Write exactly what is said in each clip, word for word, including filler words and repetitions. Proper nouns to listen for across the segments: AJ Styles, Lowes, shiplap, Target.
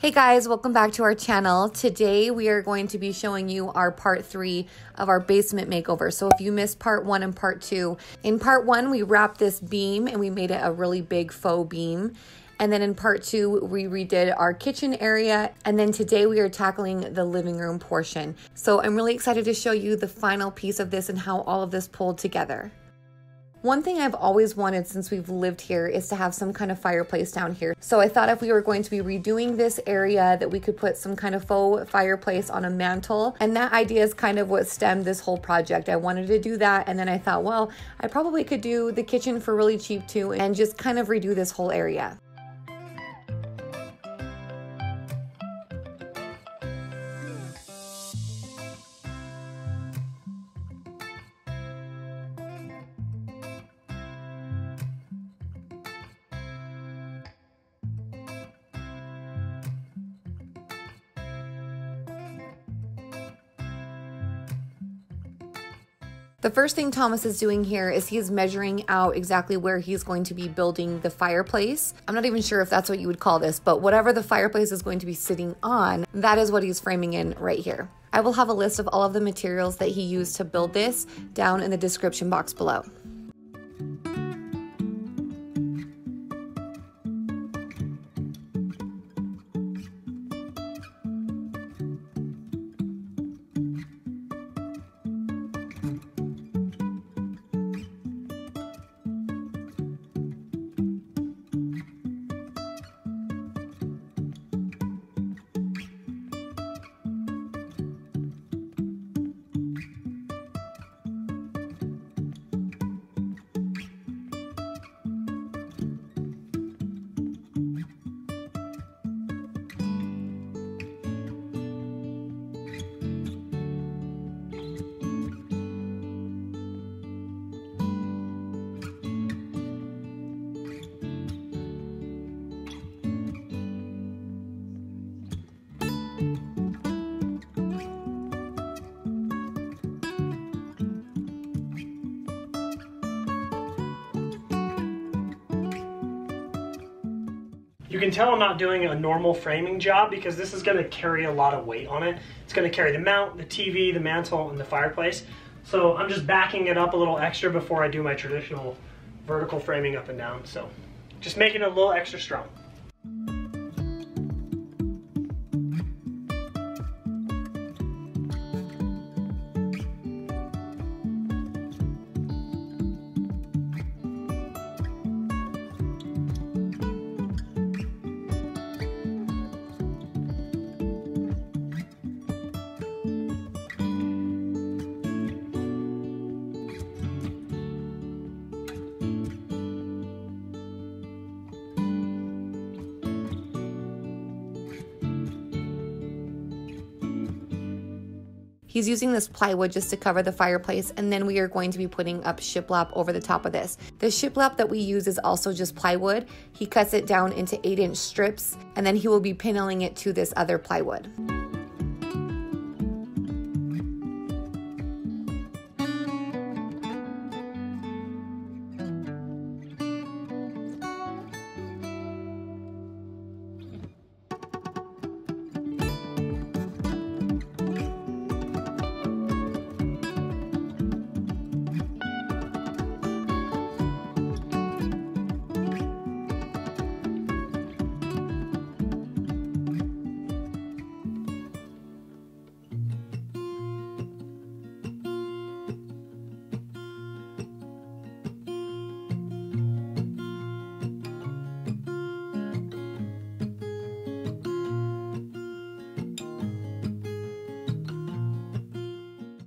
Hey guys, welcome back to our channel. Today we are going to be showing you our part three of our basement makeover. So if you missed part one and part two, in part one we wrapped this beam and we made it a really big faux beam. And then in part two, we redid our kitchen area. And then today we are tackling the living room portion. So I'm really excited to show you the final piece of this and how all of this pulled together. One thing I've always wanted since we've lived here is to have some kind of fireplace down here. So I thought if we were going to be redoing this area that we could put some kind of faux fireplace on a mantle. And that idea is kind of what stemmed this whole project. I wanted to do that. And then I thought, well, I probably could do the kitchen for really cheap too and just kind of redo this whole area. The first thing Thomas is doing here is he's measuring out exactly where he's going to be building the fireplace. I'm not even sure if that's what you would call this, but whatever the fireplace is going to be sitting on, that is what he's framing in right here. I will have a list of all of the materials that he used to build this down in the description box below. You can tell I'm not doing a normal framing job because this is going to carry a lot of weight on it. It's going to carry the mount, the T V, the mantle, and the fireplace. So I'm just backing it up a little extra before I do my traditional vertical framing up and down. So just making it a little extra strong. He's using this plywood just to cover the fireplace, and then we are going to be putting up shiplap over the top of this. The shiplap that we use is also just plywood. He cuts it down into eight inch strips, and then he will be pinneling it to this other plywood.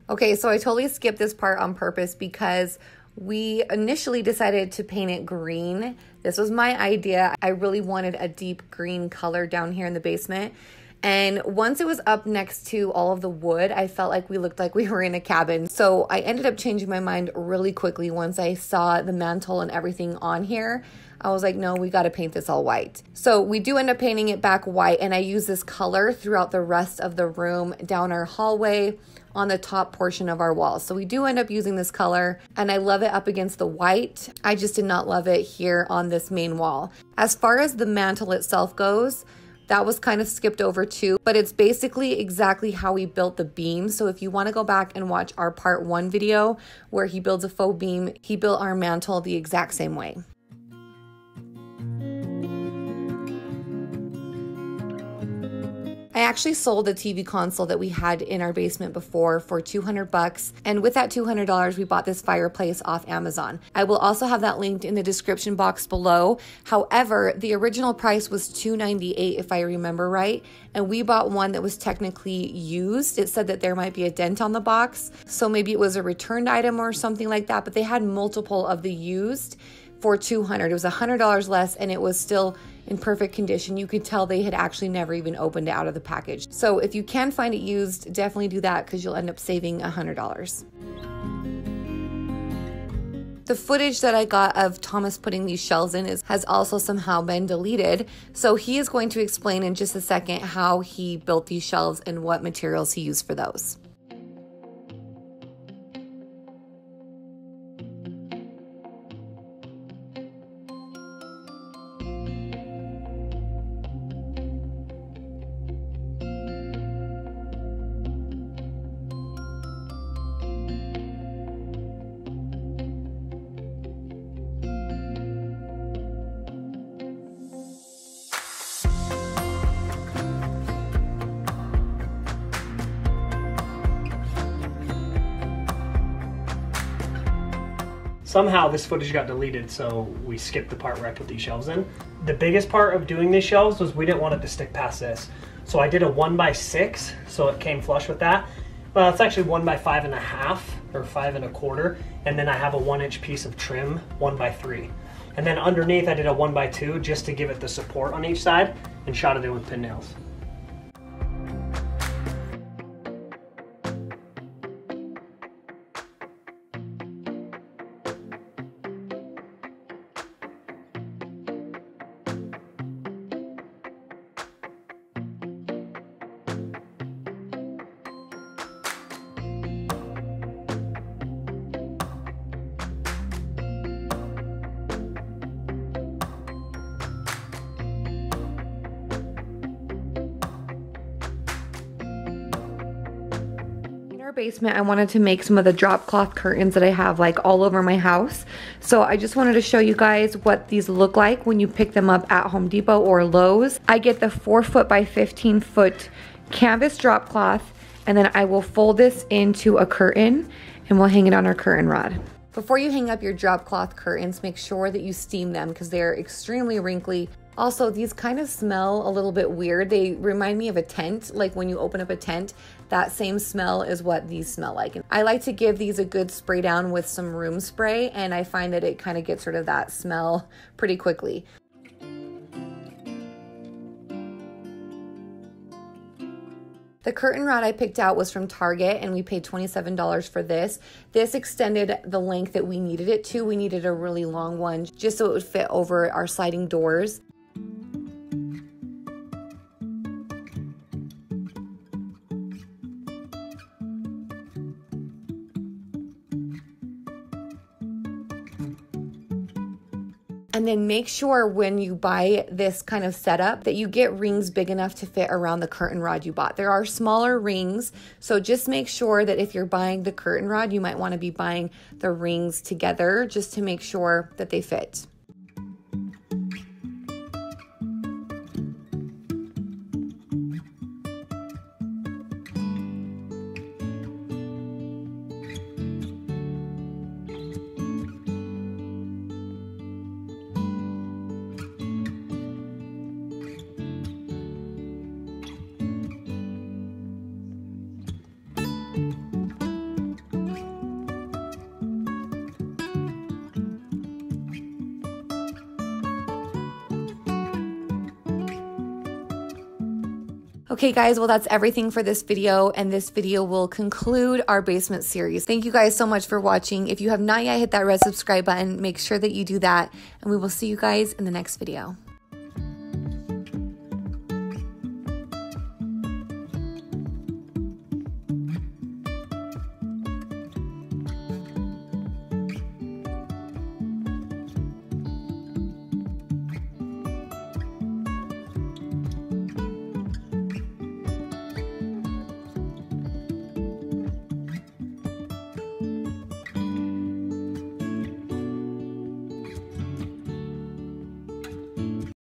Okay, so I totally skipped this part on purpose because we initially decided to paint it green. This was my idea. I really wanted a deep green color down here in the basement. And once it was up next to all of the wood, I felt like we looked like we were in a cabin. So I ended up changing my mind really quickly once I saw the mantle and everything on here. I was like, no, we got to paint this all white. So we do end up painting it back white, and I use this color throughout the rest of the room, down our hallway, on the top portion of our walls. So we do end up using this color, and I love it up against the white. I just did not love it here on this main wall. As far as the mantle itself goes, That was kind of skipped over too, but it's basically exactly how we built the beam. So if you want to go back and watch our part one video where he builds a faux beam, he built our mantle the exact same way. I actually sold a T V console that we had in our basement before for two hundred bucks, and with that two hundred dollars we bought this fireplace off Amazon. I will also have that linked in the description box below. However, the original price was two ninety-eight if I remember right, and we bought one that was technically used. It said that there might be a dent on the box, so maybe it was a returned item or something like that, but they had multiple of the used for two hundred dollars. It was one hundred dollars less and it was still in perfect condition. You could tell they had actually never even opened it out of the package. So if you can find it used, definitely do that because you'll end up saving one hundred dollars. The footage that I got of Thomas putting these shells in is, has also somehow been deleted. So he is going to explain in just a second how he built these shelves and what materials he used for those. Somehow this footage got deleted, so we skipped the part where I put these shelves in. The biggest part of doing these shelves was we didn't want it to stick past this. So I did a one by six, so it came flush with that. Well, it's actually one by five and a half or five and a quarter. And then I have a one inch piece of trim, one by three. And then underneath I did a one by two just to give it the support on each side and shot it in with pin nails. Basement, I wanted to make some of the drop cloth curtains that I have like all over my house. So I just wanted to show you guys what these look like when you pick them up at Home Depot or Lowe's. I get the four foot by fifteen foot canvas drop cloth, and then I will fold this into a curtain and we'll hang it on our curtain rod. Before you hang up your drop cloth curtains, make sure that you steam them because they're extremely wrinkly. Also, these kind of smell a little bit weird. They remind me of a tent, like when you open up a tent, that same smell is what these smell like. And I like to give these a good spray down with some room spray, and I find that it kind of gets rid of that smell pretty quickly. The curtain rod I picked out was from Target and we paid twenty-seven dollars for this. This extended the length that we needed it to. We needed a really long one just so it would fit over our sliding doors. And then make sure when you buy this kind of setup that you get rings big enough to fit around the curtain rod you bought. There are smaller rings, so just make sure that if you're buying the curtain rod, you might want to be buying the rings together just to make sure that they fit. Okay guys, well that's everything for this video, and this video will conclude our basement series. Thank you guys so much for watching. If you have not yet hit that red subscribe button, make sure that you do that, and we will see you guys in the next video.